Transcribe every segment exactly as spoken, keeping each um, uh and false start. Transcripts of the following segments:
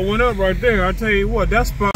I went up right there. I tell you what, that spot.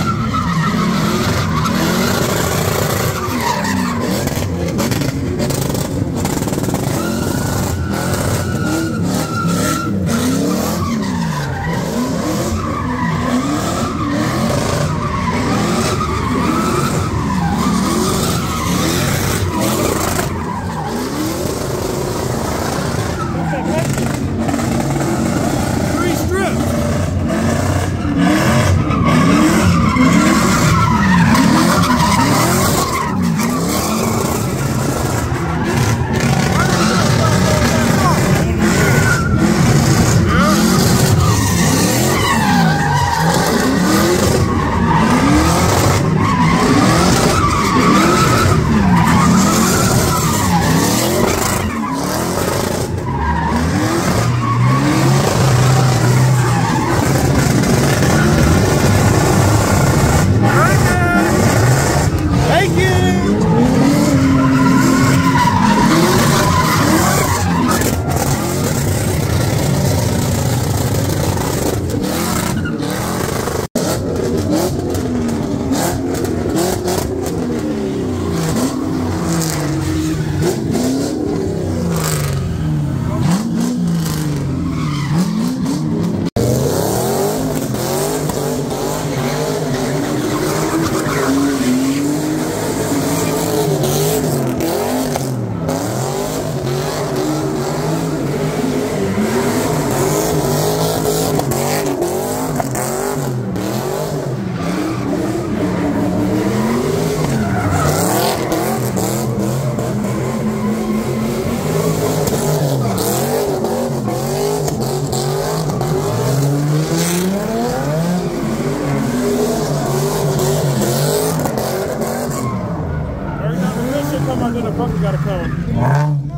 Fucking gotta come.